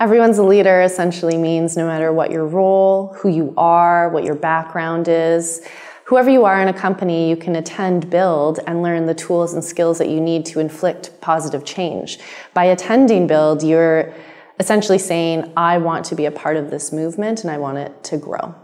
Everyone's a leader essentially means no matter what your role, who you are, what your background is, whoever you are in a company, you can attend, build, and learn the tools and skills that you need to inflict positive change. By attending build, you're essentially saying, I want to be a part of this movement and I want it to grow.